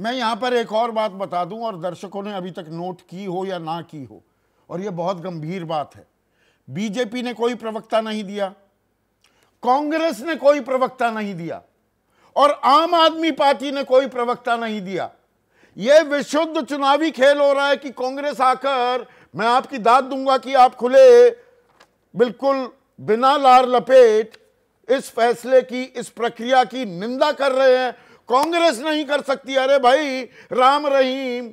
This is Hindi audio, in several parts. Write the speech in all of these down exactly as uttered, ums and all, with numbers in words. मैं यहाँ पर एक और बात बता दूं, और दर्शकों ने अभी तक नोट की हो या ना की हो, और ये बहुत गंभीर बात है, बीजेपी ने कोई प्रवक्ता नहीं दिया, कांग्रेस ने कोई प्रवक्ता नहीं दिया और आम आदमी पार्टी ने कोई प्रवक्ता नहीं दिया। यह विशुद्ध चुनावी खेल हो रहा है कि कांग्रेस आकर मैं आपकी दाद दूंगा कि आप खुले बिल्कुल बिना लार लपेट इस फैसले की, इस प्रक्रिया की निंदा कर रहे हैं। कांग्रेस नहीं कर सकती। अरे भाई, राम रहीम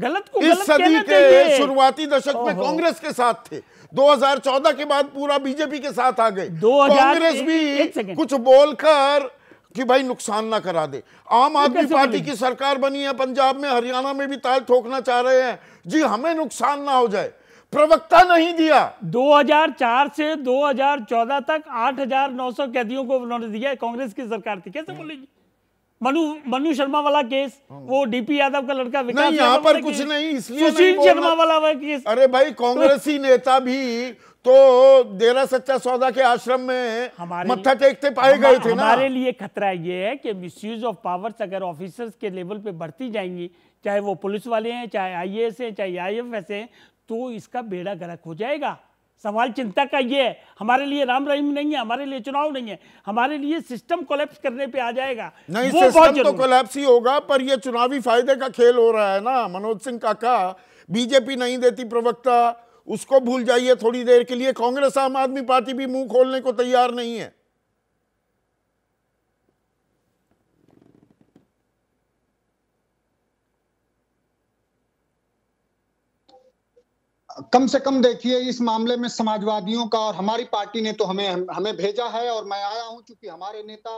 गलत को इस सदी के शुरुआती दशक में कांग्रेस के साथ थे, दो हज़ार चौदह के बाद पूरा बीजेपी के साथ आ गए। कांग्रेस भी कुछ बोलकर कि भाई नुकसान ना करा दे। आम आदमी पार्टी की सरकार बनी है पंजाब में, हरियाणा में भी ताल ठोकना चाह रहे हैं जी, हमें नुकसान ना हो जाए। प्रवक्ता नहीं दिया। दो हज़ार चार से दो हज़ार चौदह तक आठ हज़ार नौ सौ कैदियों को उन्होंने दिया, कांग्रेस की सरकार थी। कैसे बोलेगी? मनु मनु शर्मा वाला केस, वो डीपी यादव का लड़का विकास नहीं, यहाँ पर कुछ नहीं, इसलिए सुशील शर्मा वाला केस। अरे भाई, कांग्रेसी नेता भी तो डेरा सच्चा सौदा के आश्रम में मत्था टेकते पाए गए थे ना। हमारे लिए खतरा ये है कि मिसयूज ऑफ पावर्स अगर ऑफिसर्स के लेवल पे बढ़ती जाएंगी, चाहे वो पुलिस वाले हैं, चाहे आईएएस हैं, चाहे आईएफएस हैं, तो इसका बेड़ा गर्क हो जाएगा। सवाल चिंता का ये है। हमारे लिए राम रहीम नहीं है, हमारे लिए चुनाव नहीं है, हमारे लिए सिस्टम कोलैप्स करने पे आ जाएगा। नहीं, वो सिस्टम तो कोलैप्स ही होगा, पर ये चुनावी फायदे का खेल हो रहा है ना। मनोज सिंह काका, बीजेपी नहीं देती प्रवक्ता, उसको भूल जाइए थोड़ी देर के लिए। कांग्रेस, आम आदमी पार्टी भी मुंह खोलने को तैयार नहीं है। कम से कम देखिए, इस मामले में समाजवादियों का और हमारी पार्टी ने तो हमें हमें भेजा है, और मैं आया हूं क्योंकि हमारे नेता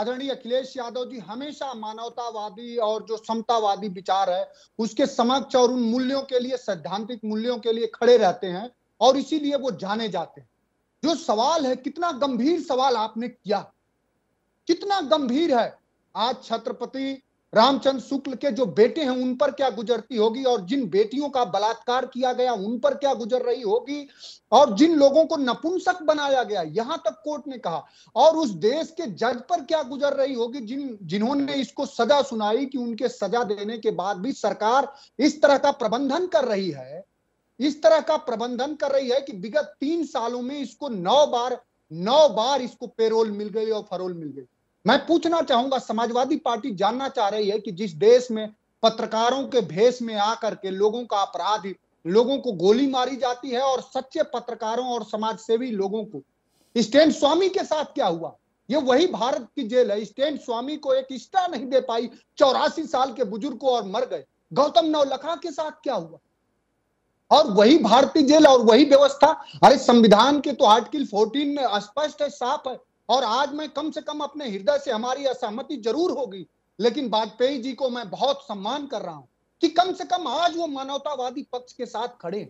आदरणीय अखिलेश यादव जी हमेशा मानवतावादी और जो समतावादी विचार है उसके समक्ष और उन मूल्यों के लिए, सैद्धांतिक मूल्यों के लिए खड़े रहते हैं, और इसीलिए वो जाने जाते हैं। जो सवाल है, कितना गंभीर सवाल आपने किया, कितना गंभीर है। आज छत्रपति रामचंद्र शुक्ल के जो बेटे हैं उन पर क्या गुजरती होगी, और जिन बेटियों का बलात्कार किया गया उन पर क्या गुजर रही होगी, और जिन लोगों को नपुंसक बनाया गया, यहां तक कोर्ट ने कहा, और उस देश के जज पर क्या गुजर रही होगी जिन जिन्होंने इसको सजा सुनाई कि उनके सजा देने के बाद भी सरकार इस तरह का प्रबंधन कर रही है, इस तरह का प्रबंधन कर रही है कि विगत तीन सालों में इसको नौ बार नौ बार इसको पेरोल मिल गई और फरोल मिल गई। मैं पूछना चाहूंगा, समाजवादी पार्टी जानना चाह रही है कि जिस देश में पत्रकारों के भेष में आकर के लोगों का अपराध, लोगों को गोली मारी जाती है, और सच्चे पत्रकारों और समाजसेवी लोगों को, स्टैन स्वामी के साथ क्या हुआ। ये वही भारत की जेल है। स्टैन स्वामी को एक ईस्टा नहीं दे पाई, चौरासी साल के बुजुर्ग को, और मर गए। गौतम नवलखा के साथ क्या हुआ, और वही भारतीय जेल और वही व्यवस्था। अरे संविधान के तो आर्टिकल फोर्टीन में स्पष्ट है, साफ है। और आज मैं कम से कम अपने हृदय से, हमारी असहमति जरूर होगी, लेकिन वाजपेयी जी को मैं बहुत सम्मान कर रहा हूं कि कम से कम आज वो मानवतावादी पक्ष के साथ खड़े।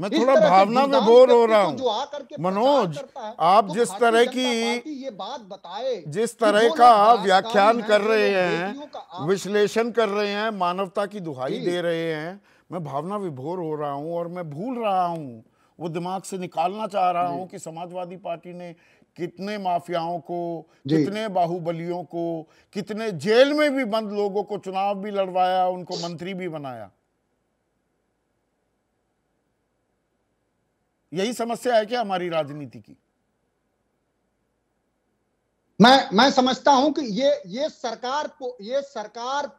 मैं थोड़ा भावना में बोर हो रहा हूं मनोज, आप जिस तरह की ये बात बताए, जिस तरह का व्याख्यान कर रहे हैं, विश्लेषण कर रहे हैं, मानवता की दुहाई दे रहे हैं, मैं भावना विभोर हो रहा हूँ, और मैं भूल रहा हूँ, वो दिमाग से निकालना चाह रहा हूँ कि समाजवादी पार्टी ने कितने माफियाओं को, कितने बाहुबलियों को, कितने जेल में भी बंद लोगों को चुनाव भी लड़वाया, उनको मंत्री भी बनाया। यही समस्या है क्या हमारी राजनीति की? मैं मैं समझता हूं कि ये ये सरकार ये सरकार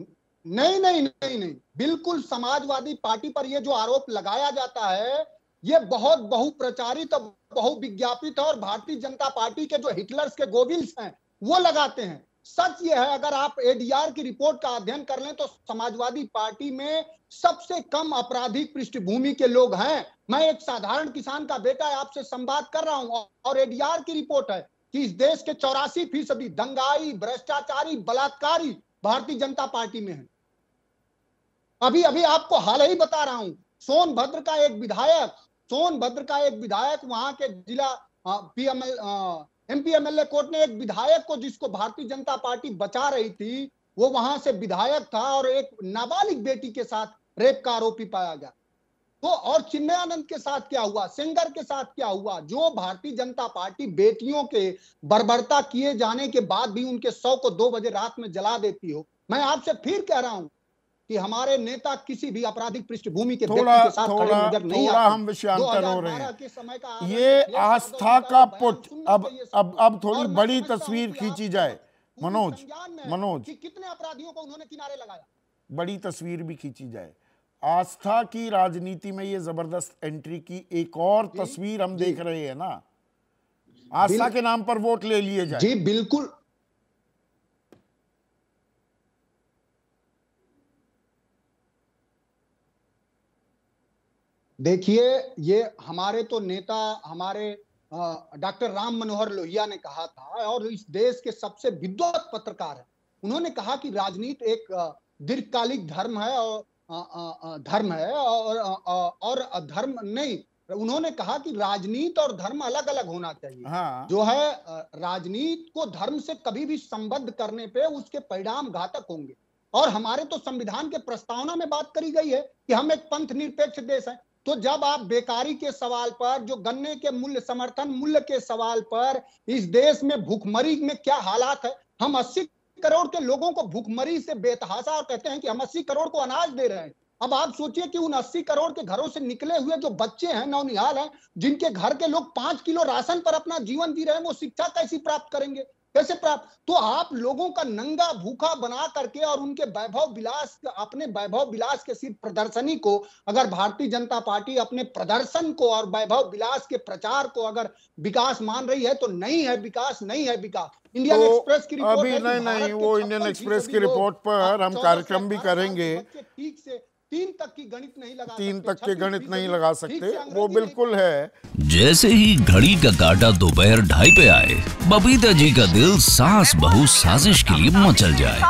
नहीं नहीं नहीं नहीं बिल्कुल समाजवादी पार्टी पर ये जो आरोप लगाया जाता है ये बहुत बहुप्रचारित, बहुविज्ञापित है, और भारतीय जनता पार्टी के जो हिटलर्स के गोविल्स हैं वो लगाते हैं। सच ये है, अगर आप एडीआर की रिपोर्ट का अध्ययन कर लें तो समाजवादी पार्टी में सबसे कम आपराधिक पृष्ठभूमि के लोग हैं। मैं एक साधारण किसान का बेटा आपसे संवाद कर रहा हूं, और एडीआर की रिपोर्ट है कि इस देश के चौरासी फीसदी दंगाई, भ्रष्टाचारी, बलात्कारी भारतीय जनता पार्टी में है। अभी अभी आपको हाल ही बता रहा हूं, सोनभद्र का एक विधायक सोनभद्र का एक विधायक वहां के जिला पीएमएल एमपीएमएलए कोर्ट ने एक विधायक को, जिसको भारतीय जनता पार्टी बचा रही थी, वो वहां से विधायक था, और एक नाबालिग बेटी के साथ रेप का आरोपी पाया गया। तो और चिन्मयानंद के साथ क्या हुआ, सिंगर के साथ क्या हुआ, जो भारतीय जनता पार्टी बेटियों के बर्बरता किए जाने के बाद भी उनके शव को दो बजे रात में जला देती हो, मैं आपसे फिर कह रहा हूं कि हमारे नेता किसी भी आपराधिक पृष्ठभूमि के थोड़ा के साथ थोड़ा, नहीं थोड़ा हम विषयांतर हो रहे हैं। ये आस्था का पुट। अब अब अब थोड़ी बड़ी तस्वीर खींची जाए मनोज मनोज कितने अपराधियों को उन्होंने किनारे लगाया, बड़ी तस्वीर भी खींची जाए। आस्था की राजनीति में ये जबरदस्त एंट्री की एक और तस्वीर हम देख रहे हैं ना, आस्था के नाम पर वोट ले लिए जाए। जी बिल्कुल देखिए, ये हमारे तो नेता हमारे डॉक्टर राम मनोहर लोहिया ने कहा था और इस देश के सबसे विद्वत पत्रकार है, उन्होंने कहा कि राजनीति एक दीर्घकालिक धर्म है और धर्म है और और धर्म नहीं, उन्होंने कहा कि राजनीति और धर्म अलग अलग होना चाहिए। हाँ। जो है राजनीति को धर्म से कभी भी संबद्ध करने पे उसके परिणाम घातक होंगे। और हमारे तो संविधान के प्रस्तावना में बात करी गई है कि हम एक पंथ निरपेक्ष देश है। तो जब आप बेकारी के सवाल पर, जो गन्ने के मूल्य समर्थन मूल्य के सवाल पर, इस देश में भूखमरी में क्या हालात है, हम अस्सी करोड़ के लोगों को भूखमरी से बेतहासा और कहते हैं कि हम अस्सी करोड़ को अनाज दे रहे हैं। अब आप सोचिए कि उन अस्सी करोड़ के घरों से निकले हुए जो बच्चे हैं, नौनिहाल हैं, जिनके घर के लोग पांच किलो राशन पर अपना जीवन जी रहे हैं, वो शिक्षा कैसी प्राप्त करेंगे, कैसे प्राप्त? तो आप लोगों का नंगा भूखा बना करके और उनके वैभव विलास, अपने वैभव विलास के सिर्फ प्रदर्शनी को अगर भारतीय जनता पार्टी अपने प्रदर्शन को और वैभव विलास के प्रचार को अगर विकास मान रही है तो नहीं है विकास, नहीं है विकास। इंडियन तो एक्सप्रेस की रिपोर्ट अभी नहीं, नहीं वो इंडियन एक्सप्रेस की रिपोर्ट पर हम कार्यक्रम भी करेंगे। ठीक से तीन तक की गणित नहीं लगा तीन तक के गणित नहीं लगा सकते, वो बिल्कुल है। जैसे ही घड़ी का काटा दोपहर ढाई पे आए, बबीता जी का दिल सास बहू साजिश के लिए मचल जाए।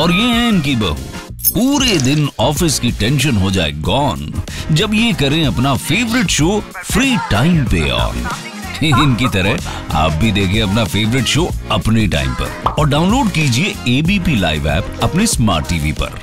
और ये है इनकी बहू, पूरे दिन ऑफिस की टेंशन हो जाए गॉन जब ये करें अपना फेवरेट शो फ्री टाइम पे ऑन। इनकी तरह आप भी देखिए अपना फेवरेट शो अपने टाइम पर और डाउनलोड कीजिए एबीपी लाइव ऐप अपने स्मार्ट टीवी पर।